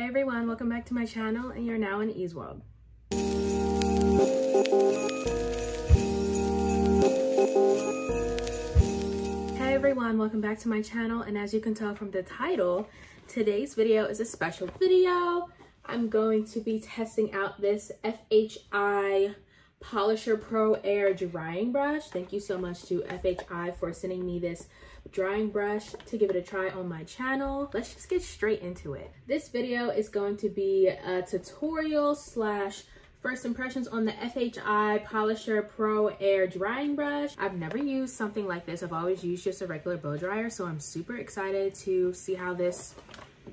Hey everyone, welcome back to my channel, and you're now in E's World. Hey everyone, welcome back to my channel, and as you can tell from the title, today's video is a special video. I'm going to be testing out this FHI Polisher Pro Air Drying Brush. Thank you so much to FHI for sending me this drying brush to give it a try on my channel. Let's just get straight into it. This video is going to be a tutorial slash first impressions on the FHI Polisher Pro Air Drying Brush. I've never used something like this. I've always used just a regular blow dryer, so I'm super excited to see how this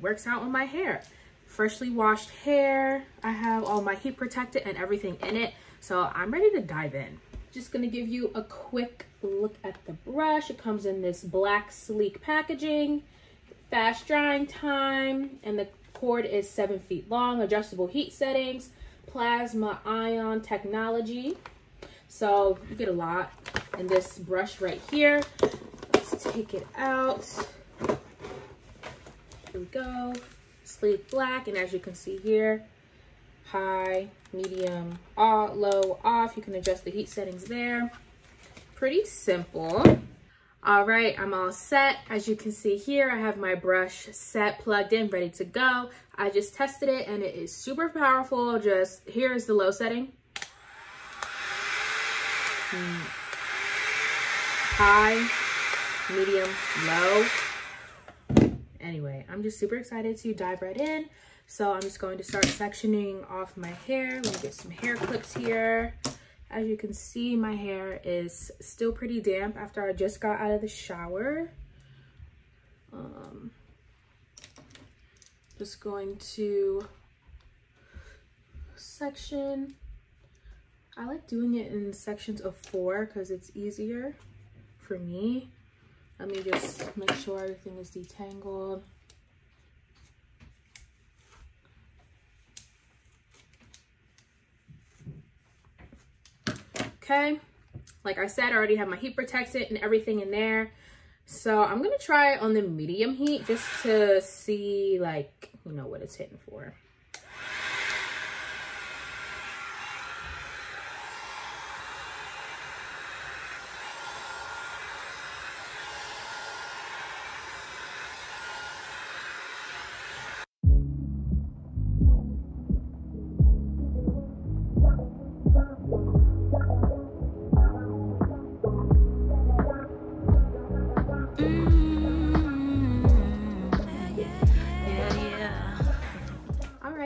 works out on my hair. Freshly washed hair. I have all my heat protectant and everything in it, so I'm ready to dive in. Just gonna give you a quick look at the brush. It comes in this black sleek packaging, fast drying time, and the cord is 7 feet long, adjustable heat settings, plasma ion technology. So you get a lot in this brush right here. Let's take it out. Here we go. Sleek black, and as you can see here, high, medium, low, off. You can adjust the heat settings there. Pretty simple. All right, I'm all set. As you can see here, I have my brush set, plugged in, ready to go. I just tested it and it is super powerful. Just here is the low setting. High, medium, low. Anyway, I'm just super excited to dive right in. So I'm just going to start sectioning off my hair. Let me get some hair clips here. As you can see, my hair is still pretty damp after I just got out of the shower. Just going to section. I like doing it in sections of 4 because it's easier for me. Let me just make sure everything is detangled. Okay, like I said, I already have my heat protectant and everything in there. So I'm gonna try it on the medium heat just to see, like, you know, what it's hitting for.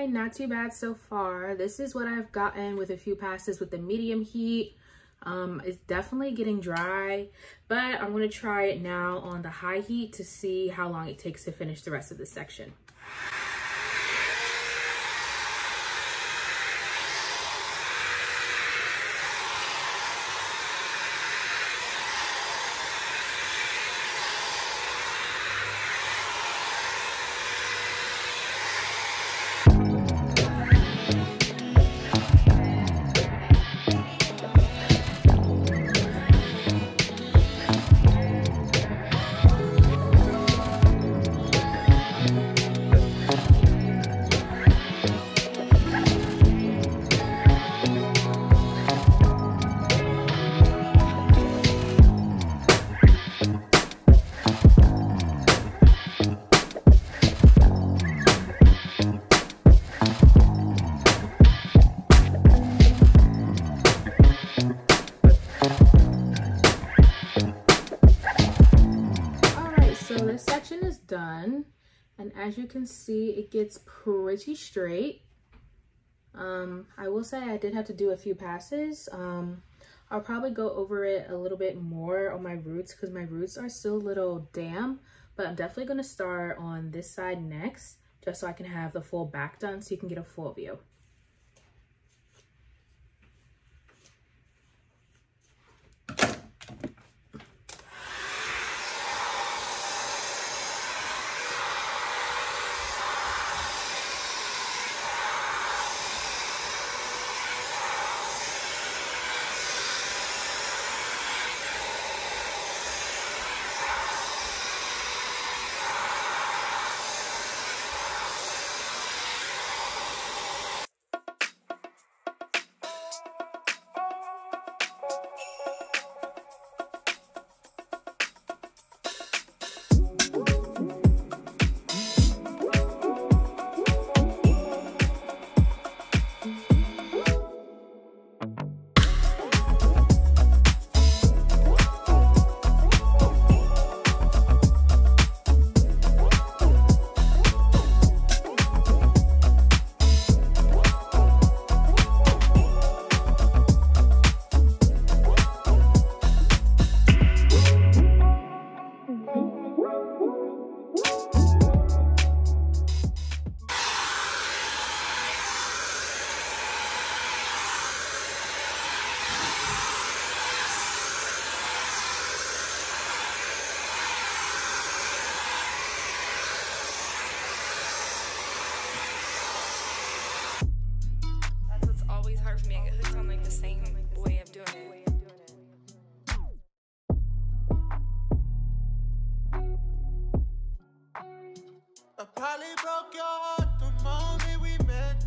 Not too bad so far. This is what I've gotten with a few passes with the medium heat. It's definitely getting dry, but I'm going to try it now on the high heat to see how long it takes to finish the rest of the section. Done, and as you can see, it gets pretty straight. I will say I did have to do a few passes. I'll probably go over it a little bit more on my roots because my roots are still a little damp, but I'm definitely going to start on this side next just so I can have the full back done so you can get a full view. the same way of doing it. I probably broke your heart the moment we met.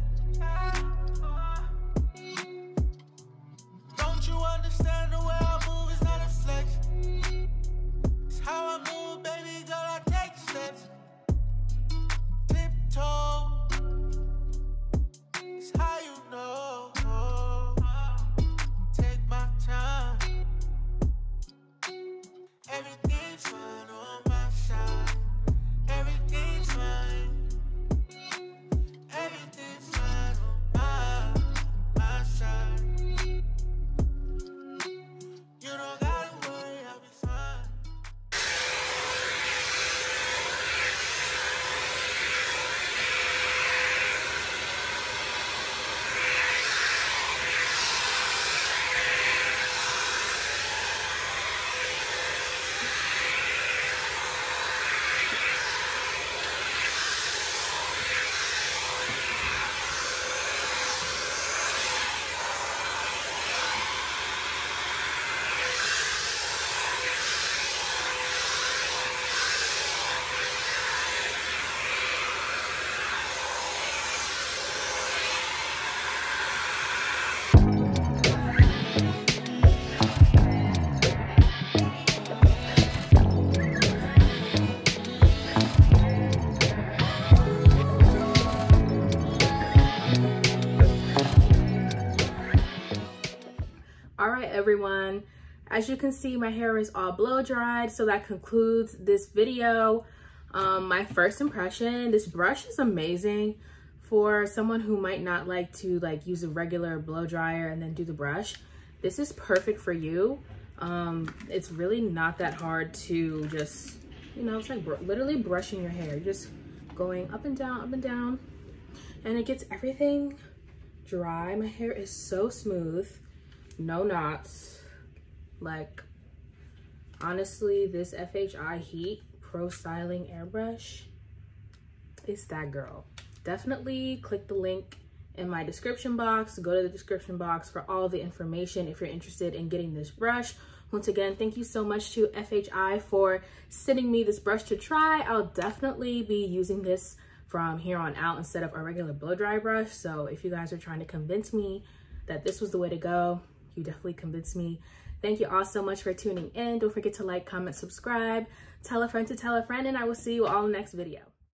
Don't you understand the way I move is not a flex? It's how I move, baby girl, I take steps. Tiptoe, it's how you know. Take my time, everything's fine on my side. Everything's fine. Everything's fine on my side. You don't gotta worry, I'll be fine. Everyone, as you can see, my hair is all blow dried. So that concludes this video. My first impression, this brush is amazing for someone who might not like to use a regular blow dryer and then do the brush. This is perfect for you. It's really not that hard to just, it's like literally brushing your hair. You're just going up and down, and it gets everything dry. My hair is so smooth. No knots. Like, honestly, this FHI HEAT Pro Styling Airbrush, it's that girl. Definitely click the link in my description box. Go to the description box for all the information if you're interested in getting this brush. Once again, thank you so much to FHI for sending me this brush to try. I'll definitely be using this from here on out instead of a regular blow dry brush. So if you guys are trying to convince me that this was the way to go, you definitely convinced me. Thank you all so much for tuning in. Don't forget to like, comment, subscribe, tell a friend to tell a friend, and I will see you all in the next video.